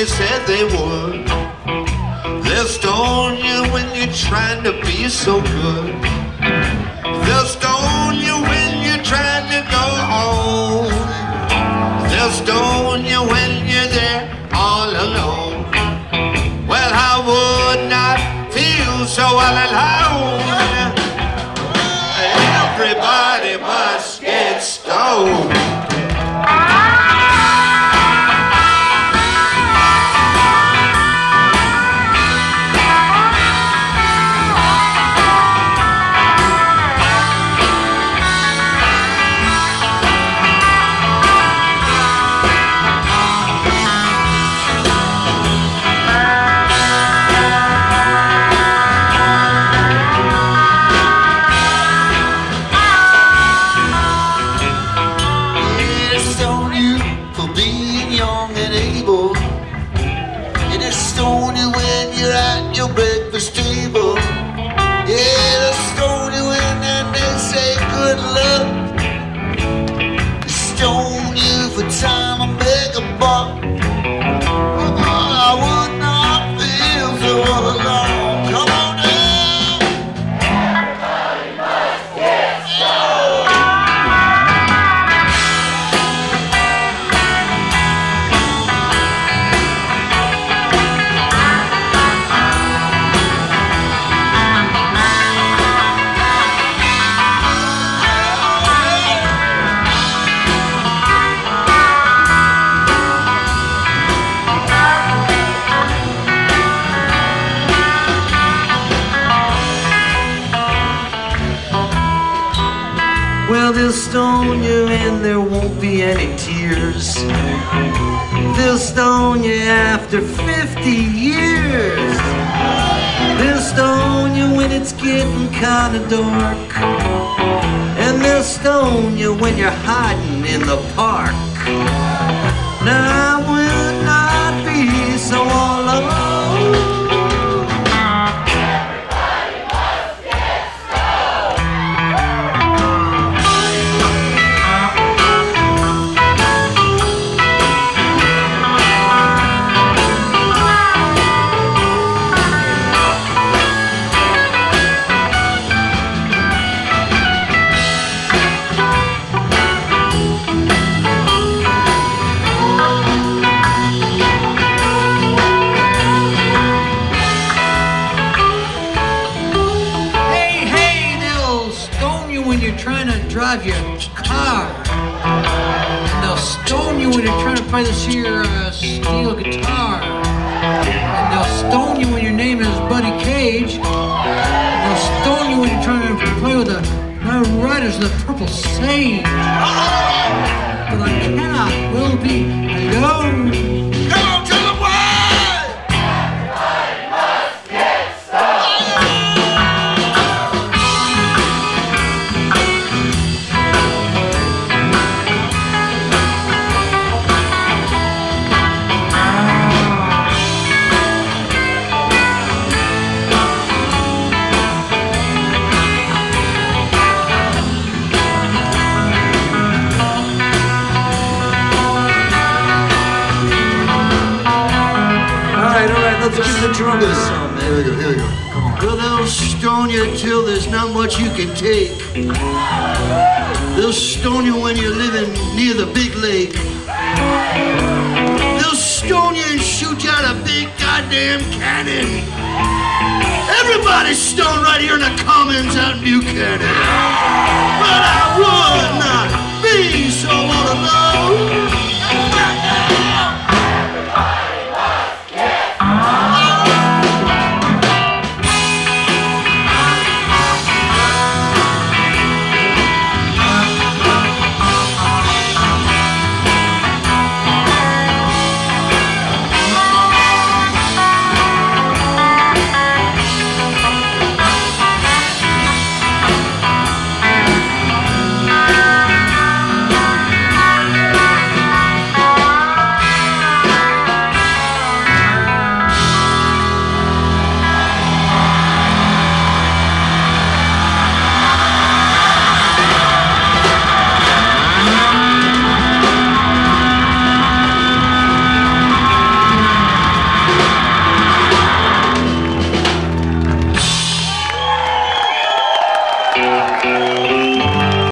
they said they would. They'll stone you when you're trying to be so good. They'll stone you when you're trying to go home. They'll stone you when you're there all alone. Well, I would not feel so all alone. Everybody must get stoned. They'll stone you and there won't be any tears. They'll stone you after 50 years. They'll stone you when it's getting kind of dark. And they'll stone you when you're hiding in the park. Now I will not be so all alone. Drive your car, and they'll stone you when you're trying to play this here steel guitar, and they'll stone you when your name is Buddy Cage, and they'll stone you when you're trying to play with the New Riders of the Purple Sage. But I cannot, will be alone. Till there's not much you can take. They'll stone you when you're living near the big lake. They'll stone you and shoot you out a big goddamn cannon. Everybody's stoned right here in the Commons out in Buchanan. But I would not be.